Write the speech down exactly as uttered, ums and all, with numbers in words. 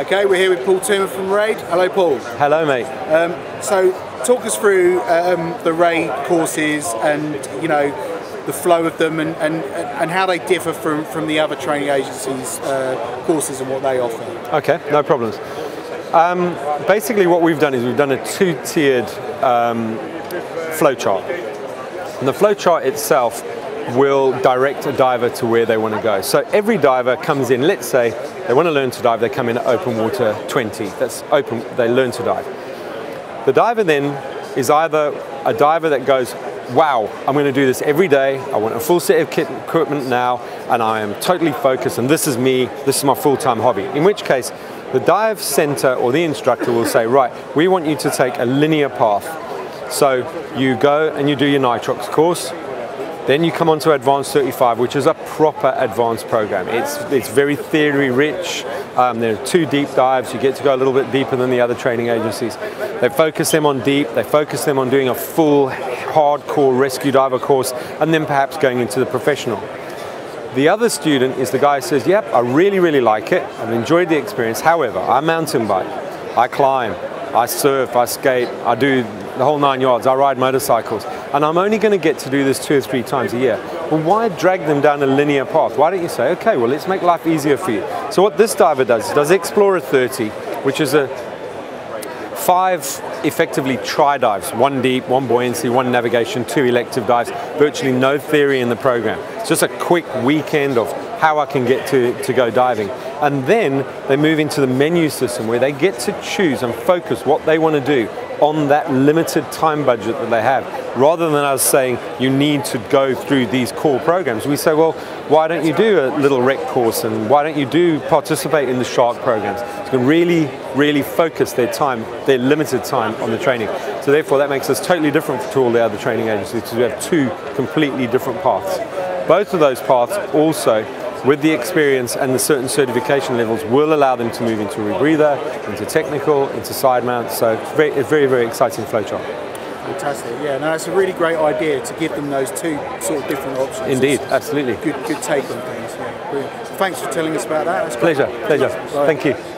Okay, we're here with Paul Toomer from RAID. Hello, Paul. Hello, mate. Um, so, talk us through um, the RAID courses and, you know, the flow of them and, and, and how they differ from, from the other training agencies' uh, courses and what they offer. Okay, no problems. Um, basically, what we've done is we've done a two-tiered um, flowchart. And the flowchart itself will direct a diver to where they want to go. So every diver comes in, let's say they want to learn to dive, they come in at open water twenty, that's open, they learn to dive. The diver then is either a diver that goes, wow, I'm going to do this every day, I want a full set of kit equipment now, and I am totally focused, and this is me, this is my full-time hobby. In which case, the dive center or the instructor will say, right, we want you to take a linear path. So you go and you do your nitrox course, then you come on to Advanced thirty-five, which is a proper advanced program. It's, it's very theory rich. Um, there are two deep dives. You get to go a little bit deeper than the other training agencies. They focus them on deep. They focus them on doing a full hardcore rescue diver course and then perhaps going into the professional. The other student is the guy who says, yep, I really, really like it. I've enjoyed the experience. However, I mountain bike, I climb, I surf, I skate, I do the whole nine yards, I ride motorcycles, and I'm only going to get to do this two or three times a year. Well, why drag them down a linear path? Why don't you say, okay, well, let's make life easier for you. So what this diver does, does Explorer thirty, which is a five effectively tri-dives, one deep, one buoyancy, one navigation, two elective dives, virtually no theory in the program. It's just a quick weekend of how I can get to, to go diving. And then they move into the menu system where they get to choose and focus what they want to do on that limited time budget that they have. Rather than us saying, you need to go through these core programs, we say, well, why don't you do a little rec course and why don't you do participate in the shark programs? So you can really, really focus their time, their limited time on the training. So therefore that makes us totally different to all the other training agencies because we have two completely different paths. Both of those paths also, with the experience and the certain certification levels, will allow them to move into rebreather, into technical, into side mount. So it's very, a very, very exciting flowchart. Fantastic, yeah. No, that's a really great idea to give them those two sort of different options. Indeed, it's absolutely. Good, good take on things. Yeah. Thanks for telling us about that. That's pleasure, great. pleasure. Right. Thank you.